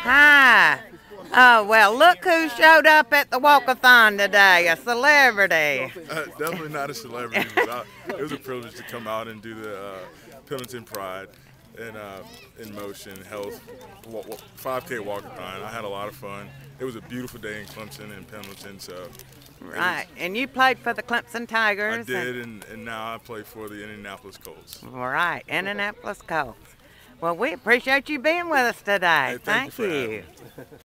Hi. Oh, well, look who showed up at the walk-a-thon today, a celebrity. Definitely not a celebrity, but it was a privilege to come out and do the Pendleton Pride and Motion Health 5K walk-a-thon. I had a lot of fun. It was a beautiful day in Clemson and Pendleton, so... Right, and you played for the Clemson Tigers. I did, and now I play for the Indianapolis Colts. All right, Indianapolis Colts. Well, we appreciate you being with us today. Hey, thank you.